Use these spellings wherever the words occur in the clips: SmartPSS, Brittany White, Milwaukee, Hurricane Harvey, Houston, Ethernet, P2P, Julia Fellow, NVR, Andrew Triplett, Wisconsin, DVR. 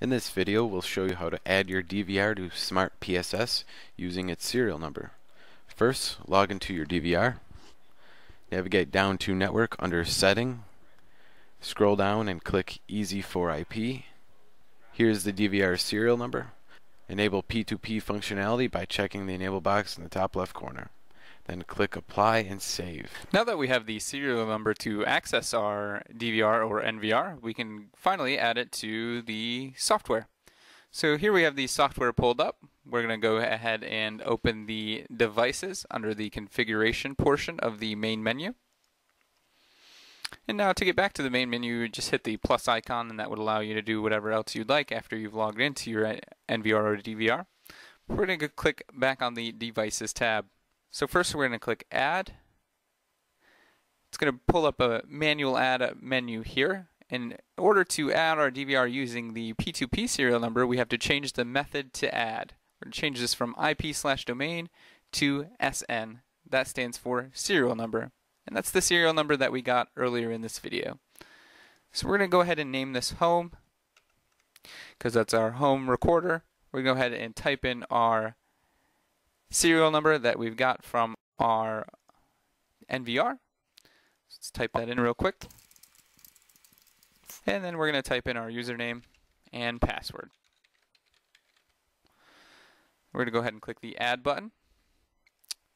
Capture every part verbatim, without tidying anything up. In this video, we'll show you how to add your D V R to SmartPSS using its serial number. First, log into your D V R. Navigate down to Network under Setting. Scroll down and click Easy four I P. Here's the D V R serial number. Enable P two P functionality by checking the enable box in the top left corner. Then click Apply and Save. Now that we have the serial number to access our D V R or N V R, we can finally add it to the software. So here we have the software pulled up. We're going to go ahead and open the devices under the configuration portion of the main menu. And now to get back to the main menu, just hit the plus icon, and that would allow you to do whatever else you'd like after you've logged into your N V R or D V R. We're going to click back on the Devices tab. So first we're going to click Add. It's going to pull up a manual add menu here. In order to add our D V R using the P two P serial number, we have to change the method to add. We're going to change this from I P slash domain to S N. That stands for serial number. And that's the serial number that we got earlier in this video. So we're going to go ahead and name this Home, because that's our home recorder. We're going to go ahead and type in our serial number that we've got from our N V R. Let's type that in real quick. And then we're going to type in our username and password. We're going to go ahead and click the Add button.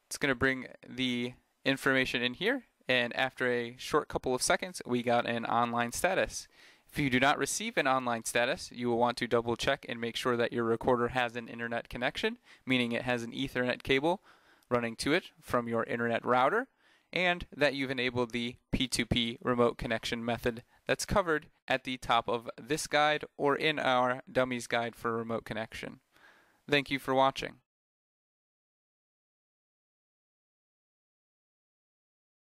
It's going to bring the information in here, and after a short couple of seconds we got an online status. If you do not receive an online status, you will want to double check and make sure that your recorder has an internet connection, meaning it has an Ethernet cable running to it from your internet router, and that you've enabled the P two P remote connection method that's covered at the top of this guide or in our Dummies Guide for Remote Connection. Thank you for watching.